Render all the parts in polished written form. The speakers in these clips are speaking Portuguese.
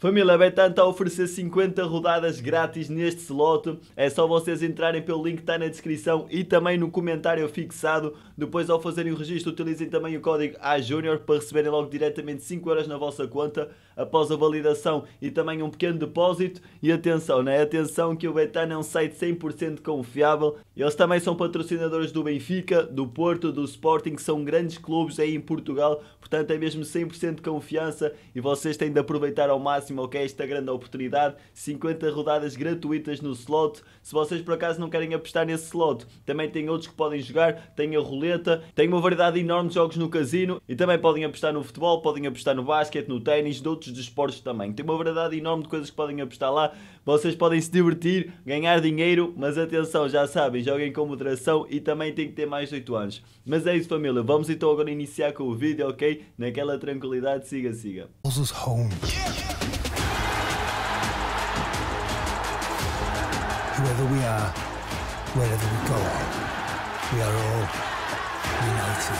Família Betano está a oferecer 50 rodadas grátis neste slot. É só vocês entrarem pelo link que está na descrição e também no comentário fixado. Depois, ao fazerem o registro, utilizem também o código AJúnior para receberem logo diretamente 5€ na vossa conta após a validação e também um pequeno depósito. E atenção, né? Atenção que o Betano é um site 100% confiável. Eles também são patrocinadores do Benfica, do Porto, do Sporting, que são grandes clubes aí em Portugal. Portanto, é mesmo 100% confiança e vocês têm de aproveitar ao máximo. Ok, esta grande oportunidade, 50 rodadas gratuitas no slot. Se vocês por acaso não querem apostar nesse slot, também tem outros que podem jogar, tem a roleta, tem uma variedade enorme de jogos no casino e também podem apostar no futebol, podem apostar no basquete, no ténis, de outros desportos também. Tem uma variedade enorme de coisas que podem apostar lá. Vocês podem se divertir, ganhar dinheiro, mas atenção, já sabem, joguem com moderação e também tem que ter mais de 8 anos. Mas é isso, família, vamos então agora iniciar com o vídeo, ok? Naquela tranquilidade, siga. Wherever we are, wherever we go, we are all united.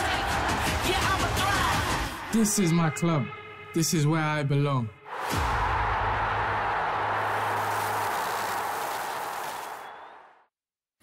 This is my club. This is where I belong.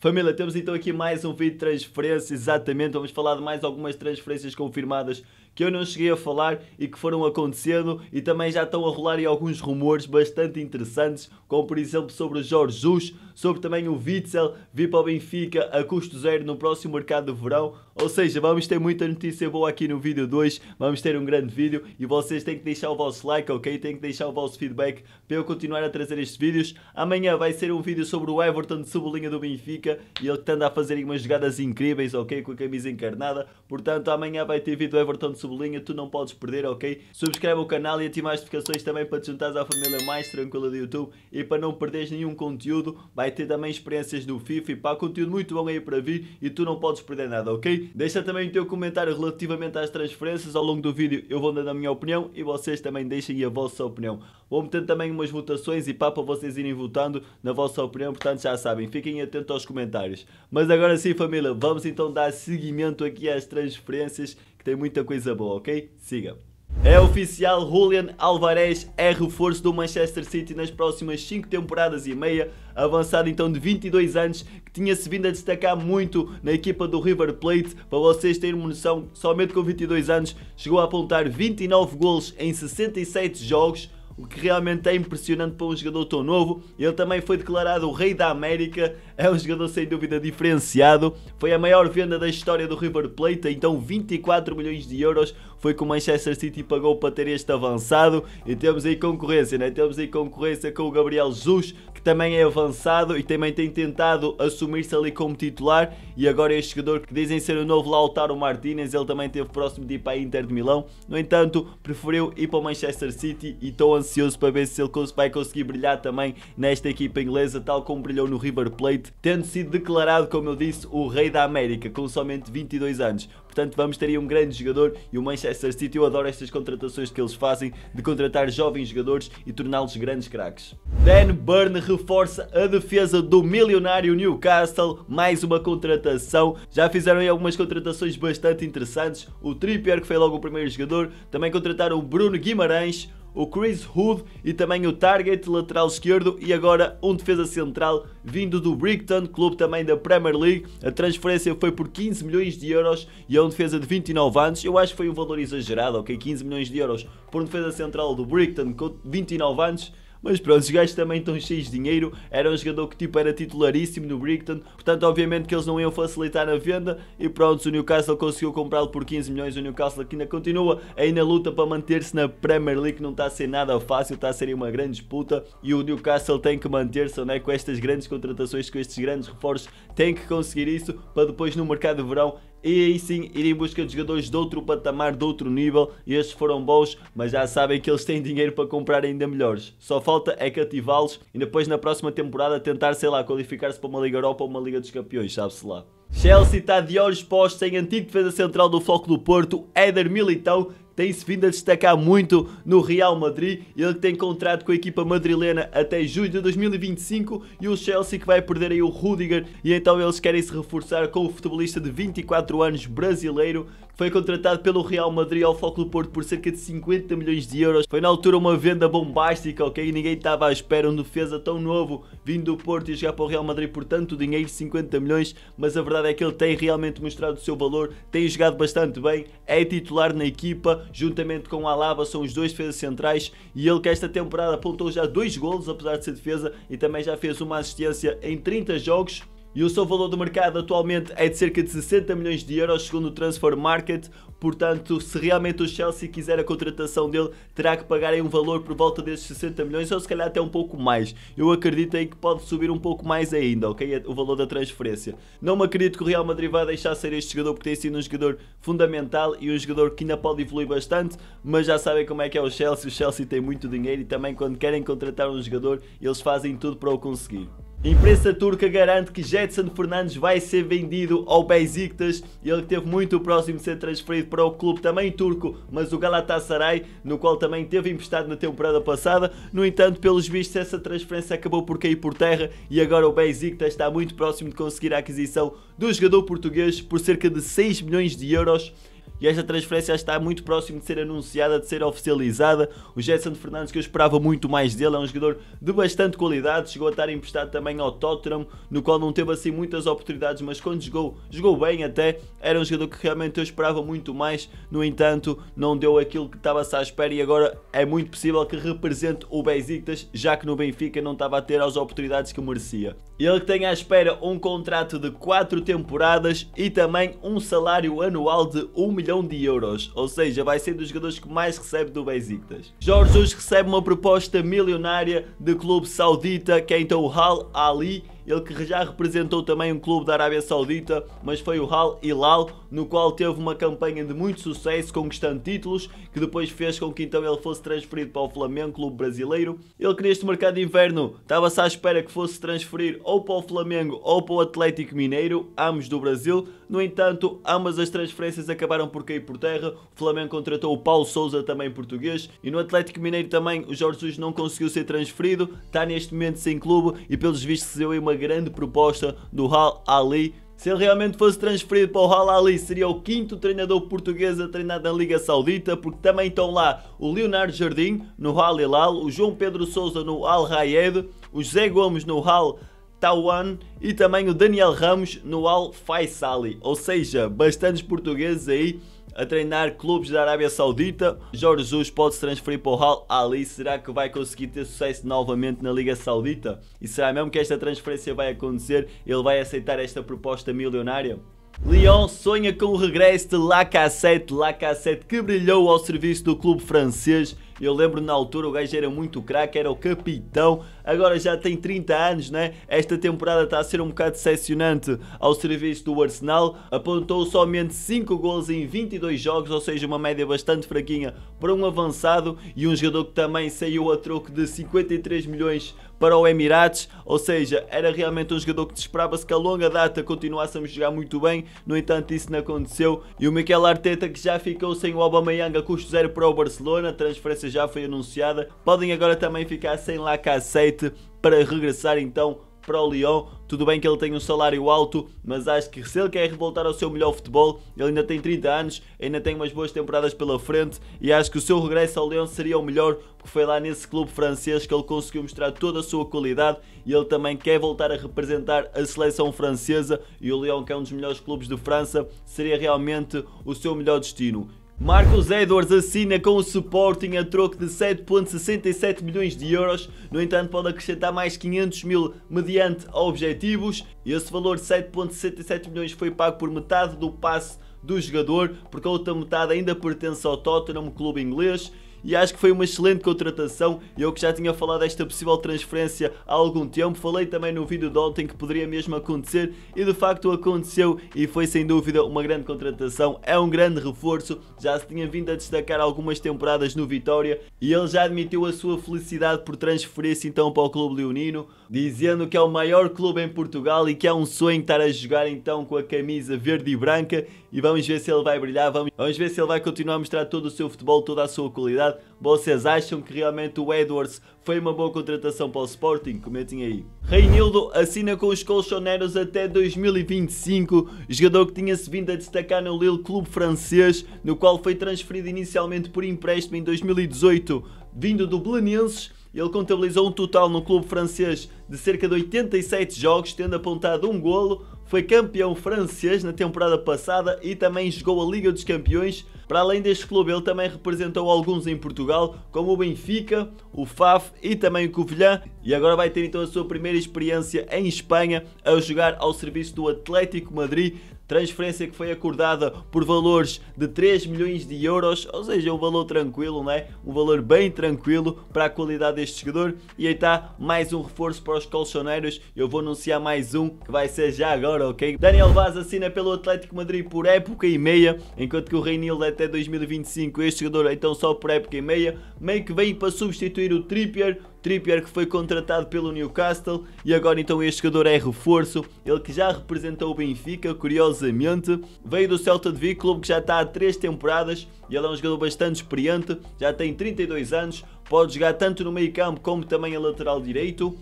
Família, temos então aqui mais um vídeo de transferência, exatamente, vamos falar de mais algumas transferências confirmadas que eu não cheguei a falar e que foram acontecendo e também já estão a rolar aí alguns rumores bastante interessantes, como por exemplo sobre o Jorge Jesus, sobre também o Witsel, vir para o Benfica a custo zero no próximo mercado de verão, ou seja, vamos ter muita notícia boa aqui no vídeo 2, vamos ter um grande vídeo e vocês têm que deixar o vosso like, ok? Têm que deixar o vosso feedback para eu continuar a trazer estes vídeos. Amanhã vai ser um vídeo sobre o Everton de Cebolinha do Benfica, e ele que anda a fazer umas jogadas incríveis, ok? Com a camisa encarnada. Portanto, amanhã vai ter vídeo Everton de Cebolinha, tu não podes perder, ok? Subscreve o canal e ativa as notificações também para te juntares à família mais tranquila do YouTube e para não perderes nenhum conteúdo. Vai ter também experiências do FIFA e pá, conteúdo muito bom aí para vir e tu não podes perder nada, ok? Deixa também o teu comentário relativamente às transferências. Ao longo do vídeo eu vou dando a minha opinião e vocês também deixem a vossa opinião. Vou metendo também umas votações e pá, para vocês irem votando na vossa opinião. Portanto, já sabem, fiquem atentos aos comentários. Mas agora sim, família, vamos então dar seguimento aqui às transferências, que tem muita coisa boa, ok? Siga. É oficial, Julian Alvarez é reforço do Manchester City nas próximas 5 temporadas e meia. Avançado então de 22 anos, que tinha-se vindo a destacar muito na equipa do River Plate. Para vocês terem uma noção, somente com 22 anos, chegou a apontar 29 golos em 67 jogos. O que realmente é impressionante para um jogador tão novo. Ele também foi declarado o rei da América. É um jogador sem dúvida diferenciado. Foi a maior venda da história do River Plate. Então 24 milhões de euros foi que o Manchester City pagou para ter este avançado. E temos aí concorrência, né? Temos aí concorrência com o Gabriel Jesus, que também é avançado e também tem tentado assumir-se ali como titular. E agora este jogador que dizem ser o novo Lautaro Martinez. Ele também esteve próximo de ir para a Inter de Milão. No entanto, preferiu ir para o Manchester City e estou ansioso para ver se ele vai conseguir brilhar também nesta equipa inglesa, tal como brilhou no River Plate, tendo sido declarado, como eu disse, o rei da América, com somente 22 anos. Portanto, vamos ter aí um grande jogador e o Manchester City, eu adoro estas contratações que eles fazem, de contratar jovens jogadores e torná-los grandes craques. Dan Burn reforça a defesa do milionário Newcastle, mais uma contratação. Já fizeram aí algumas contratações bastante interessantes, o Trippier, que foi logo o primeiro jogador, também contrataram o Bruno Guimarães, o Chris Hood e também o Target, lateral esquerdo, e agora um defesa central vindo do Brighton, clube também da Premier League. A transferência foi por 15 milhões de euros e é um defesa de 29 anos. Eu acho que foi um valor exagerado, ok? 15 milhões de euros por um defesa central do Brighton com 29 anos. Mas pronto, os gajos também estão cheios de dinheiro. Era um jogador que tipo era titularíssimo no Brighton. Portanto, obviamente que eles não iam facilitar a venda. E pronto, o Newcastle conseguiu comprá-lo por 15 milhões. O Newcastle que ainda continua aí na luta para manter-se na Premier League. Não está a ser nada fácil, está a ser uma grande disputa. E o Newcastle tem que manter-se, né, com estas grandes contratações, com estes grandes reforços. Tem que conseguir isso para depois no mercado de verão. E aí sim, ir em busca de jogadores de outro patamar, de outro nível. E estes foram bons, mas já sabem que eles têm dinheiro para comprar ainda melhores. Só falta é cativá-los e depois na próxima temporada tentar, sei lá, qualificar-se para uma Liga Europa ou uma Liga dos Campeões, sabe-se lá. Chelsea está de olhos postos em antigo defesa central do Floco do Porto, Éder Militão. Tem-se vindo a destacar muito no Real Madrid. Ele que tem contrato com a equipa madrilena até julho de 2025. E o Chelsea que vai perder aí o Rüdiger. E então eles querem se reforçar com o futebolista de 24 anos brasileiro, foi contratado pelo Real Madrid ao Futebol Clube do Porto por cerca de 50 milhões de euros. Foi na altura uma venda bombástica, ok? Ninguém estava à espera, um defesa tão novo vindo do Porto e chegar para o Real Madrid por tanto dinheiro, 50 milhões, mas a verdade é que ele tem realmente mostrado o seu valor, tem jogado bastante bem, é titular na equipa, juntamente com o Alaba, são os dois defesas centrais, e ele que esta temporada apontou já 2 golos, apesar de ser defesa, e também já fez uma assistência em 30 jogos. E o seu valor do mercado atualmente é de cerca de 60 milhões de euros, segundo o Transfer Market. Portanto, se realmente o Chelsea quiser a contratação dele, terá que pagar em um valor por volta desses 60 milhões, ou se calhar até um pouco mais. Eu acredito aí que pode subir um pouco mais ainda, ok? O valor da transferência. Não me acredito que o Real Madrid vá deixar sair este jogador, porque tem sido um jogador fundamental e um jogador que ainda pode evoluir bastante, mas já sabem como é que é o Chelsea. O Chelsea tem muito dinheiro e também quando querem contratar um jogador, eles fazem tudo para o conseguir. A imprensa turca garante que Gedson Fernandes vai ser vendido ao Besiktas. Ele que teve muito próximo de ser transferido para o clube também turco, mas o Galatasaray, no qual também teve emprestado na temporada passada. No entanto, pelos vistos, essa transferência acabou por cair por terra e agora o Besiktas está muito próximo de conseguir a aquisição do jogador português por cerca de 6 milhões de euros. E esta transferência está muito próximo de ser anunciada, de ser oficializada. O Gedson Fernandes, que eu esperava muito mais dele, é um jogador de bastante qualidade, chegou a estar emprestado também ao Tottenham, no qual não teve assim muitas oportunidades, mas quando jogou, jogou bem até, era um jogador que realmente eu esperava muito mais, no entanto não deu aquilo que estava-se à espera e agora é muito possível que represente o Besiktas, já que no Benfica não estava a ter as oportunidades que merecia. Ele que tem à espera um contrato de 4 temporadas e também um salário anual de 1 milhão de euros, ou seja, vai ser dos jogadores que mais recebe do Besiktas. Jorge Jesus recebe uma proposta milionária de clube saudita, que é então o Al-Ahli. Ele que já representou também um clube da Arábia Saudita, mas foi o Al-Hilal, no qual teve uma campanha de muito sucesso, conquistando títulos, que depois fez com que então ele fosse transferido para o Flamengo, clube brasileiro. Ele que neste mercado de inverno estava-se à espera que fosse transferir ou para o Flamengo ou para o Atlético Mineiro, ambos do Brasil. No entanto, ambas as transferências acabaram por cair por terra. O Flamengo contratou o Paulo Sousa, também português, e no Atlético Mineiro também o Jorge Jesus não conseguiu ser transferido, está neste momento sem clube e pelos vistos se deu aí uma grande proposta do Al-Ahli. Se ele realmente fosse transferido para o Al-Ahli, seria o 5º treinador português a treinar na Liga Saudita, porque também estão lá o Leonardo Jardim no Al-Hilal, o João Pedro Sousa no Al-Rayed, o José Gomes no Al-Tawan e também o Daniel Ramos no Al-Faisali, ou seja, bastantes portugueses aí a treinar clubes da Arábia Saudita. Jorge Jesus pode se transferir para o Al-Ahli. Será que vai conseguir ter sucesso novamente na Liga Saudita? E será mesmo que esta transferência vai acontecer? Ele vai aceitar esta proposta milionária? Lyon sonha com o regresso de Lacazette. Lacazette que brilhou ao serviço do clube francês. Eu lembro na altura o gajo era muito craque, era o capitão, agora já tem 30 anos, né? Esta temporada está a ser um bocado decepcionante ao serviço do Arsenal, apontou somente 5 golos em 22 jogos, ou seja, uma média bastante fraquinha para um avançado, e um jogador que também saiu a troco de 53 milhões para o Emirates, ou seja, era realmente um jogador que esperava-se que a longa data continuássemos a jogar muito bem, no entanto isso não aconteceu, e o Mikel Arteta, que já ficou sem o Aubameyang a custo zero para o Barcelona, transferência já foi anunciada, podem agora também ficar sem Lacazette para regressar então para o Lyon. Tudo bem que ele tem um salário alto, mas acho que se ele quer voltar ao seu melhor futebol, ele ainda tem 30 anos, ainda tem umas boas temporadas pela frente e acho que o seu regresso ao Lyon seria o melhor, porque foi lá nesse clube francês que ele conseguiu mostrar toda a sua qualidade e ele também quer voltar a representar a seleção francesa e o Lyon, que é um dos melhores clubes de França, seria realmente o seu melhor destino. Marcos Edwards assina com o Sporting a troco de 7,67 milhões de euros, no entanto pode acrescentar mais 500 mil mediante objetivos, e esse valor de 7,67 milhões foi pago por metade do passe do jogador, porque a outra metade ainda pertence ao Tottenham, clube inglês. E acho que foi uma excelente contratação. Eu que já tinha falado desta possível transferência há algum tempo, falei também no vídeo de ontem que poderia mesmo acontecer e de facto aconteceu e foi sem dúvida uma grande contratação, é um grande reforço, já se tinha vindo a destacar algumas temporadas no Vitória e ele já admitiu a sua felicidade por transferir-se então para o clube leonino, dizendo que é o maior clube em Portugal e que é um sonho estar a jogar então com a camisa verde e branca. e vamos ver se ele vai brilhar, vamos ver se ele vai continuar a mostrar todo o seu futebol, toda a sua qualidade. Vocês acham que realmente o Edwards foi uma boa contratação para o Sporting? Comentem aí. Reinildo assina com os colchoneiros até 2025, jogador que tinha-se vindo a destacar no Lille, clube francês, no qual foi transferido inicialmente por empréstimo em 2018, vindo do Belenenses. Ele contabilizou um total no clube francês de cerca de 87 jogos, tendo apontado um golo. Foi campeão francês na temporada passada e também jogou a Liga dos Campeões. Para além deste clube, ele também representou alguns em Portugal, como o Benfica, o Faf e também o Covilhã. E agora vai ter então a sua primeira experiência em Espanha, a jogar ao serviço do Atlético Madrid. Transferência que foi acordada por valores de 3 milhões de euros, ou seja, um valor tranquilo, não é? Um valor bem tranquilo para a qualidade deste jogador. E aí está mais um reforço para os colchoneiros. Eu vou anunciar mais um que vai ser já agora, ok? Daniel Vaz assina pelo Atlético Madrid por época e meia, enquanto que o Reinildo é até 2025. Este jogador então só por época e meia, meio que veio para substituir o Trippier. Trippier que foi contratado pelo Newcastle e agora então este jogador é reforço, ele que já representou o Benfica, curiosamente, veio do Celta de Vigo, clube que já está há 3 temporadas e ele é um jogador bastante experiente, já tem 32 anos, pode jogar tanto no meio campo como também a lateral direito.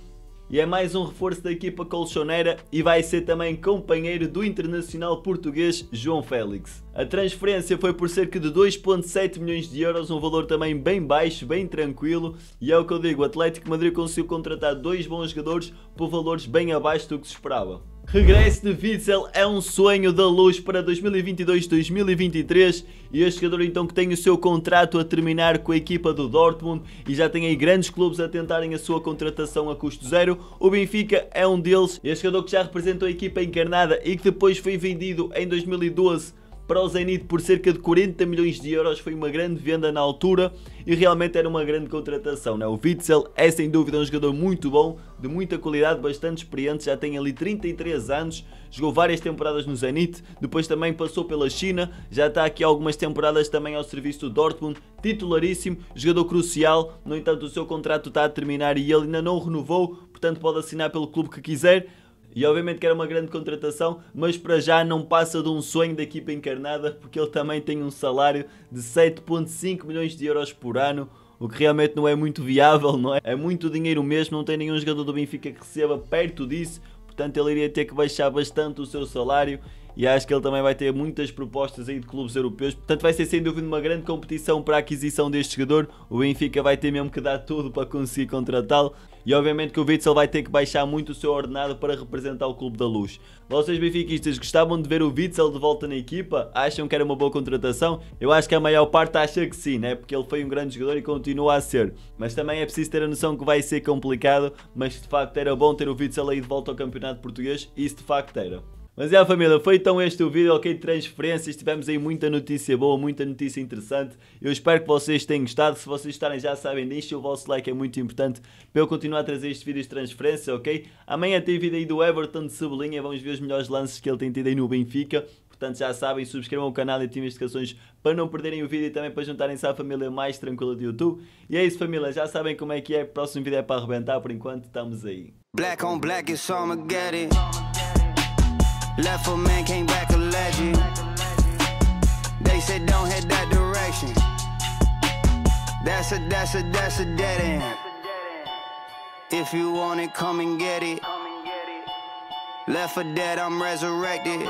E é mais um reforço da equipa colchoneira e vai ser também companheiro do internacional português João Félix. A transferência foi por cerca de 2,7 milhões de euros, um valor também bem baixo, bem tranquilo. E é o que eu digo, o Atlético Madrid conseguiu contratar 2 bons jogadores por valores bem abaixo do que se esperava. Regresso de Witsel é um sonho da luz para 2022-2023 e este jogador então que tem o seu contrato a terminar com a equipa do Dortmund e já tem aí grandes clubes a tentarem a sua contratação a custo zero. O Benfica é um deles, este jogador que já representou a equipa encarnada e que depois foi vendido em 2012 para o Zenit por cerca de 40 milhões de euros, foi uma grande venda na altura e realmente era uma grande contratação, não é? O Witsel é sem dúvida um jogador muito bom, de muita qualidade, bastante experiente, já tem ali 33 anos, jogou várias temporadas no Zenit, depois também passou pela China, já está aqui algumas temporadas também ao serviço do Dortmund, titularíssimo, jogador crucial, no entanto o seu contrato está a terminar e ele ainda não o renovou, portanto pode assinar pelo clube que quiser. E obviamente que era uma grande contratação, mas para já não passa de um sonho da equipa encarnada, porque ele também tem um salário de 7,5 milhões de euros por ano, o que realmente não é muito viável, não é? É muito dinheiro mesmo, não tem nenhum jogador do Benfica que receba perto disso, portanto ele iria ter que baixar bastante o seu salário. E acho que ele também vai ter muitas propostas aí de clubes europeus. Portanto vai ser sem dúvida uma grande competição para a aquisição deste jogador. O Benfica vai ter mesmo que dar tudo para conseguir contratá-lo. E obviamente que o Witsel vai ter que baixar muito o seu ordenado para representar o Clube da Luz. Vocês benfiquistas gostavam de ver o Witsel de volta na equipa? Acham que era uma boa contratação? Eu acho que a maior parte acha que sim, né? Porque ele foi um grande jogador e continua a ser. Mas também é preciso ter a noção que vai ser complicado. Mas de facto era bom ter o Witsel aí de volta ao campeonato português. Isso de facto era. Mas é família, foi então este o vídeo, ok, de transferências, tivemos aí muita notícia boa, muita notícia interessante, eu espero que vocês tenham gostado, se vocês estarem já sabem disto, o vosso like é muito importante para eu continuar a trazer estes vídeos de transferência, ok? Amanhã tem vídeo aí do Everton de Cebolinha, vamos ver os melhores lances que ele tem tido aí no Benfica, portanto já sabem, subscrevam o canal e ativem as notificações para não perderem o vídeo e também para juntarem-se à família mais tranquila do YouTube. E é isso família, já sabem como é que é, o próximo vídeo é para arrebentar, por enquanto estamos aí. Black on black, it's Armageddon. Left a man, came back a legend. They said don't head that direction. That's a dead end. If you want it, come and get it. Left for dead, I'm resurrected.